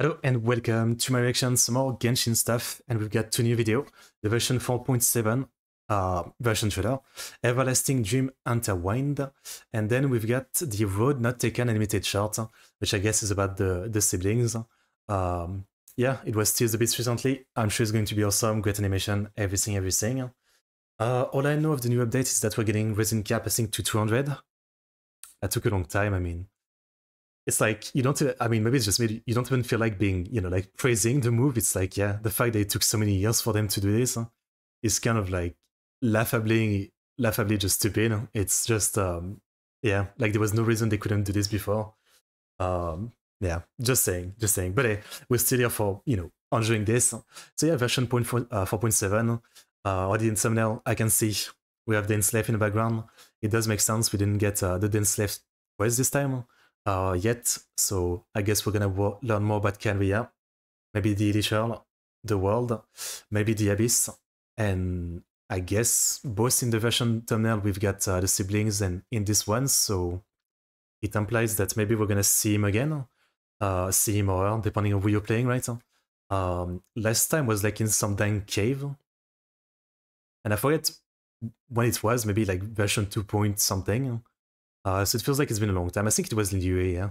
Hello and welcome to my reaction, some more Genshin stuff, and we've got two new videos, the version 4.7 version trailer, Everlasting Dream Intertwined, and then we've got the Road Not Taken animated short, which I guess is about the siblings. Yeah, it was teased a bit recently, I'm sure it's going to be awesome, great animation, everything. All I know of the new update is that we're getting resin cap passing to 200, that took a long time, I mean. It's like, you don't, I mean, maybe it's just me, you don't even feel like being, you know, like praising the move. It's like, yeah, the fact that it took so many years for them to do this is kind of like laughably just stupid. It's just, yeah, like there was no reason they couldn't do this before. Yeah, just saying. But hey, we're still here for, you know, enjoying this. So yeah, version 4.7. Already in thumbnail, I can see we have Dainsleif in the background. It does make sense. We didn't get the Dainsleif quest this time. Yet, so I guess we're gonna learn more about Canvia, maybe the Elixir, the world, maybe the Abyss, and I guess both in the version thumbnail we've got the siblings and in this one, so it implies that maybe we're gonna see him again, see him or her, depending on who you're playing, right? Last time was like in some dang cave, and I forget when it was, maybe like version 2 something. So it feels like it's been a long time. I think it was in the UA, yeah.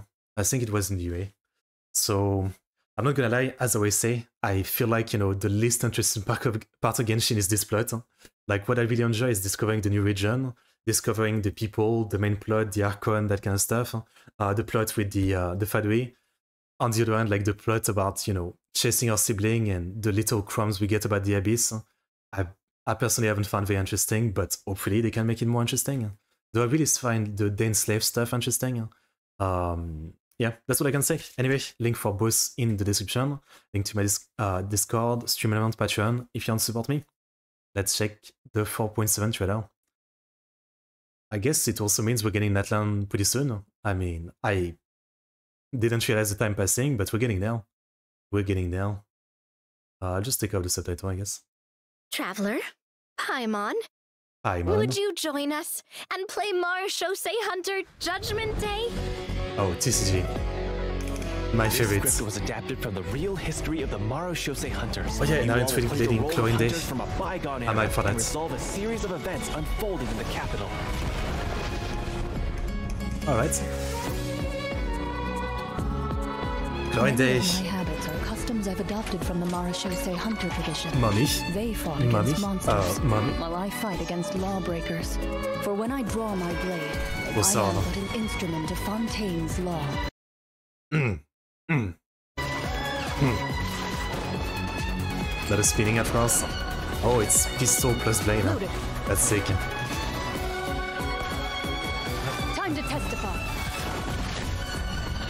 So I'm not gonna lie, as I always say, I feel like, you know, the least interesting part of Genshin is this plot. Like what I really enjoy is discovering the new region, discovering the people, the main plot, the Archon, that kind of stuff. The plot with the Fatui. On the other hand, like the plot about, you know, chasing our sibling and the little crumbs we get about the Abyss. I personally haven't found very interesting, but hopefully they can make it more interesting. Do I really find the Dainsleif stuff interesting? Yeah, that's what I can say. Anyway, link for both in the description. Link to my Discord, stream element, Patreon, if you want to support me. Let's check the 4.7 trailer. I guess it also means we're getting Natlan pretty soon. I mean, I didn't realize the time passing, but we're getting there. I'll just take off the subtitle, I guess. Traveler, Paimon. Paimon. Would you join us and play Marechaussee Hunter Judgment Day? Oh, TCG. My favorite. This script was adapted from the real history of the Marechaussee Hunters. Oh yeah, now it's really playing Clorinde. I might for that. Resolve a series of events unfolding in the capital. All right. Clorinde. I've adopted from the Marechaussee Hunter tradition. Mommy. They fought against monsters, while I fight against lawbreakers. For when I draw my blade, I am but an instrument of Fontaine's law. That is spinning at us. Oh, it's pistol plus blade. That's sick. Time to testify.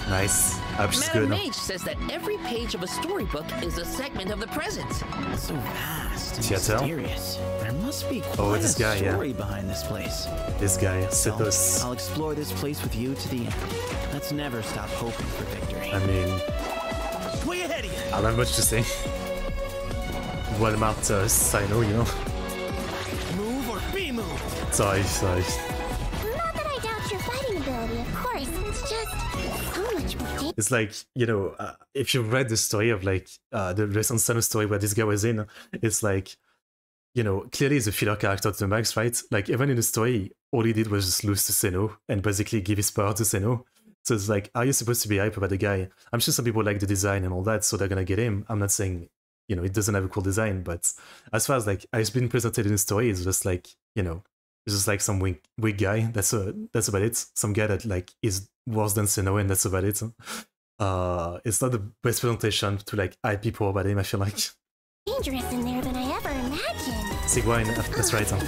Nice. Madam Mage says that every page of a storybook is a segment of the present. So vast and mysterious. There must be quite a story behind this place. This guy, Sethos. I'll explore this place with you to the end. Let's never stop hoping for victory. I mean, way ahead of you. I don't have much to say. Walmart Sino, you know. Move or be moved. Sorry. Not that I doubt your fighting ability, of course. It's just. It's like, you know, if you've read the story of like the recent Sumeru story where this guy was in, it's like, you know, clearly he's a filler character to the max, right? Like even in the story, all he did was just lose to Sumeru and basically give his power to Sumeru. So it's like, are you supposed to be hype about the guy? I'm sure some people like the design and all that, so they're gonna get him. I'm not saying, you know, it doesn't have a cool design, but as far as like it's been presented in the story, it's just like, you know, it's just like some weak guy. That's about it. Some guy that like is worse than Sumeru, and that's about it. It's not the best presentation to like hype people about him, I feel like. Dangerous in there than I ever imagined. Sigwine, that's right. Well,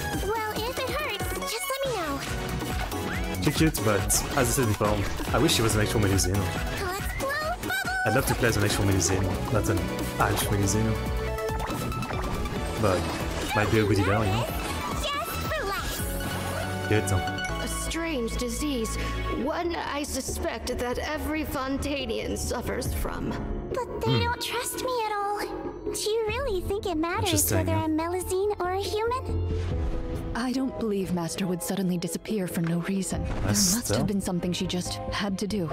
if it hurts, just let me know. She's cute, but as I said before, I wish she was an actual Melusine. I'd love to play as an actual Melusine, not an Alch Melusine. But might be a good idea, you know. Good. Strange disease, one I suspect that every Fontanian suffers from. But they don't trust me at all. Do you really think it matters whether I'm Melusine or a human? I don't believe Master would suddenly disappear for no reason. There must have been something she just had to do.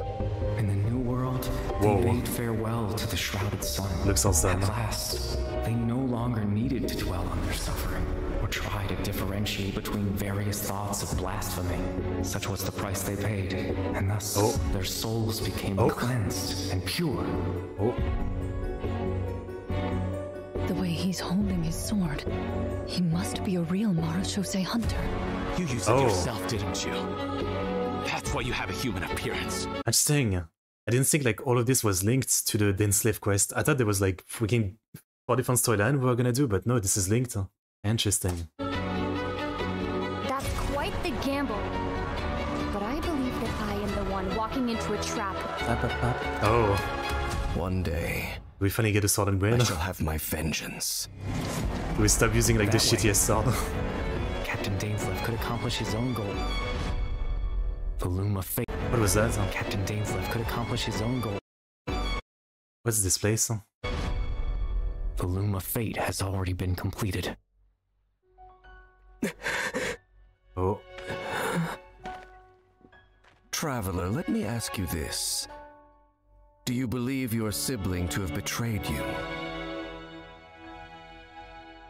In the new world, Whoa. They bade farewell to the Shrouded Sun. Looks awesome. At last, they no longer needed to dwell on their suffering or try to differentiate between various thoughts of blasphemy. Such was the price they paid, and thus their souls became cleansed and pure. The way he's holding his sword, he must be a real Marechaussee Hunter. You used it yourself, didn't you? That's why you have a human appearance. Interesting. I didn't think like all of this was linked to the Dainsleif quest. I thought there was like freaking 4 different storylines we were gonna do, but no, this is linked. Interesting. That's quite the gamble. But I believe that I am the one walking into a trap. One day. Do we finally get a sword and win? I shall have my vengeance. Do we stop using like the shittiest sword? Captain Dainsleif could accomplish his own goal. The loom of fate. What was that? Captain Dainsleif could accomplish his own goal. What's this place? The loom of fate has already been completed. Traveler, let me ask you this. Do you believe your sibling to have betrayed you?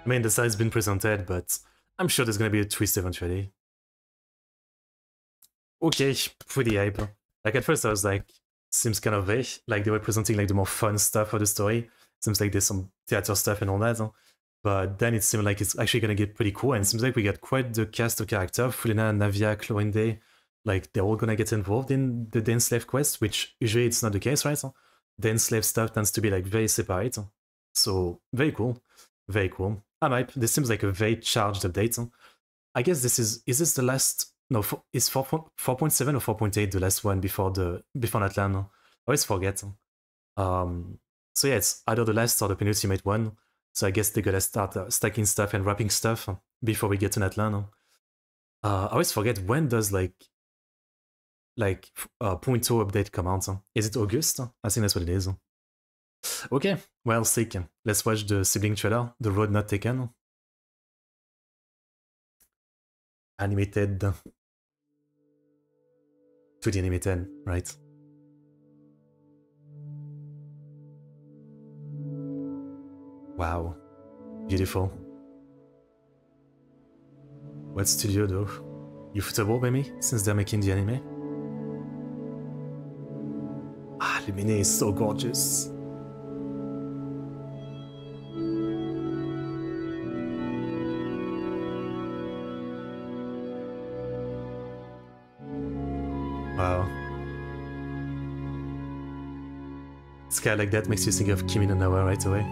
I mean, the side's been presented, but I'm sure there's gonna be a twist eventually. Okay, pretty hype. Like at first I was like, seems kind of vague. Like they were presenting like the more fun stuff for the story. Seems like there's some theater stuff and all that. But then it seemed like it's actually gonna get pretty cool, and it seems like we got quite the cast of characters. Fulina, Navia, Clorinde. Like, they're all gonna get involved in the Dainsleif quest, which usually it's not the case, right? Dainsleif stuff tends to be, like, very separate. So, very cool. Very cool. I'm hype. This seems like a very charged update. I guess this is this the last... No, is 4.7 or 4.8 the last one before Natlan? I always forget. So yeah, it's either the last or the penultimate one. So I guess they're gonna start stacking stuff and wrapping stuff before we get to Natlan. I always forget when does, like .0 update come out. Is it August? I think that's what it is. Okay, well, sick. Let's watch the sibling trailer, The Road Not Taken. Animated. 2D animated, right? Wow. Beautiful. What studio though? Ufotable, maybe? Since they're making the anime? Lumine is so gorgeous. Wow. Sky like that makes you think of Kimi no Na wa right away.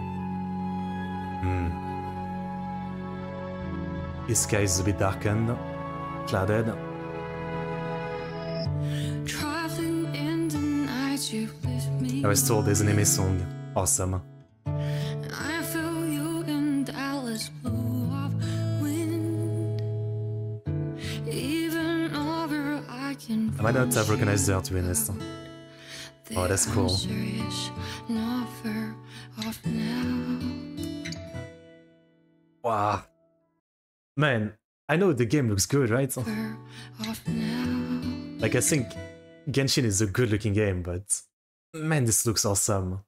This sky is a bit darkened, clouded. I was told there's an anime song. Awesome. I feel you in Dallas blew up wind. Even over I can. I might not have recognized her to be honest. Oh, that's cool. Wow. Man, I know the game looks good, right? Like, I think Genshin is a good looking game, but man, this looks awesome.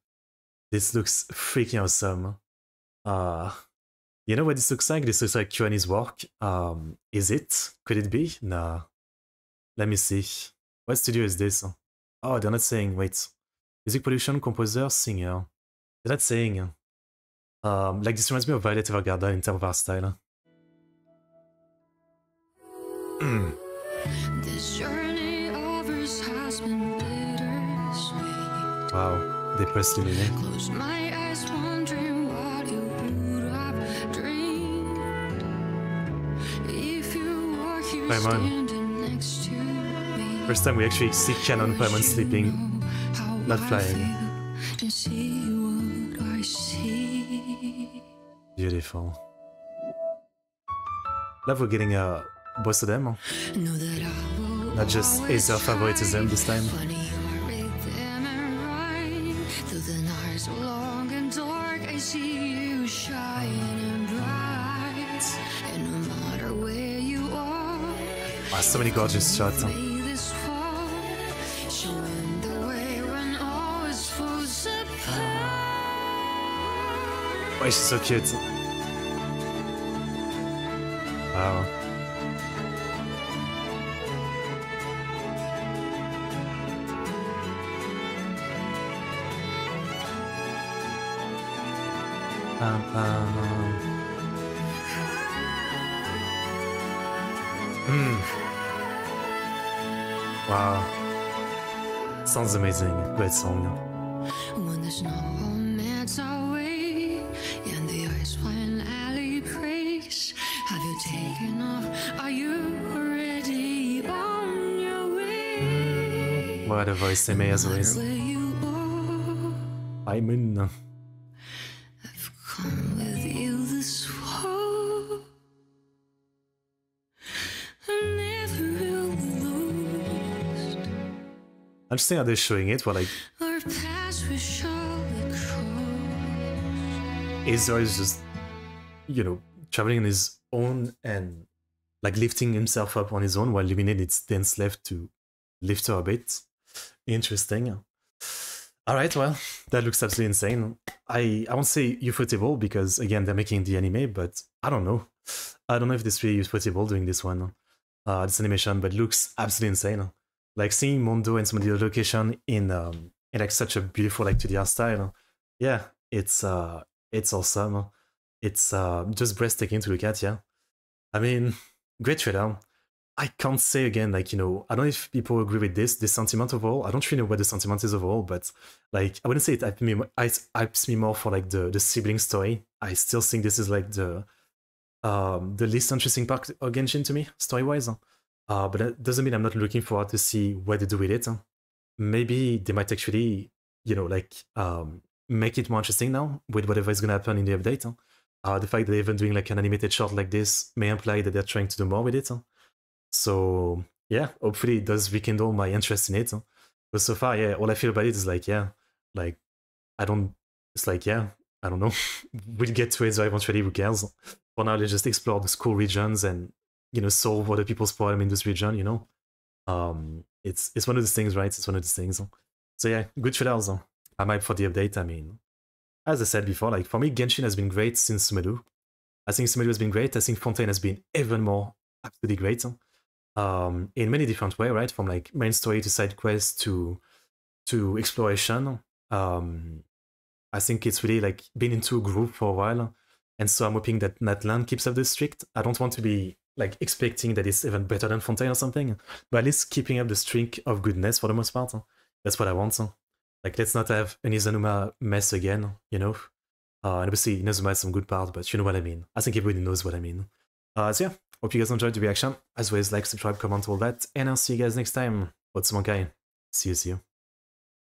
This looks freaking awesome. You know what this looks like? This looks like Kuani's work. Is it? Could it be? Nah. Let me see. What studio is this? Oh, they're not saying. Wait. Music production, composer, singer. They're not saying. Like, this reminds me of Violet Evergarden in terms of our style. This journey of hers has been bittersweet. Wow, depressed me. Close my eyes wondering what you would have dreamed. If you were here standing next to me. First time we actually see Canon Paimon sleeping. Not flying. Beautiful. Love we're getting a both of them. Not just is our favoritism this time. Wow, so many gorgeous shots. Why is she so cute? Wow. Wow. Sounds amazing. Great song. When there's no romance, I'll wait in the ice when alley breaks. Have you taken off? Are you already on your way? What a voice they made as always. Paimon. I'm just saying, are they showing it? Well, like, Azor is just, you know, traveling on his own and like lifting himself up on his own while Lumine needs Dainsleif to lift her a bit. Interesting. Alright, well, that looks absolutely insane. I won't say Ufotable because, again, they're making the anime, but I don't know. I don't know if this really is Ufotable doing this one, this animation, but looks absolutely insane. Like seeing Mondo and some of the other location in like such a beautiful like 2D art style, yeah, it's awesome. It's just breathtaking to look at, yeah. I mean, great trailer. I can't say again, like, you know, I don't know if people agree with this sentiment overall. I don't really know what the sentiment is overall, but like I wouldn't say it hypes me more for like the sibling story. I still think this is like the least interesting part of Genshin to me, story wise. But that doesn't mean I'm not looking forward to see what they do with it. Maybe they might actually, you know, like make it more interesting now with whatever is going to happen in the update. The fact that they're even doing like an animated short like this may imply that they're trying to do more with it. So yeah, hopefully it does rekindle my interest in it. But so far, yeah, all I feel about it is like, yeah, like I don't, it's like, yeah, I don't know. We'll get to it eventually, who cares? For now, let's just explore the school regions and, you know, solve other people's problem in this region, you know? It's one of those things, right? It's one of those things. So yeah, good trailers. I'm hyped for the update. I mean, as I said before, like for me, Genshin has been great since Sumeru. I think Sumeru has been great. I think Fontaine has been even more absolutely great. In many different ways, right? From like main story to side quest to exploration. I think it's really like been into a group for a while. And so I'm hoping that Natlan keeps up the streak. I don't want to be like expecting that it's even better than Fontaine or something, but at least keeping up the streak of goodness for the most part. That's what I want. Like, let's not have an Inazuma mess again, you know? And obviously, Inazuma has some good part, but you know what I mean. I think everybody knows what I mean. So yeah, hope you guys enjoyed the reaction. As always, like, subscribe, comment, all that, and I'll see you guys next time. What's up, guys? See you.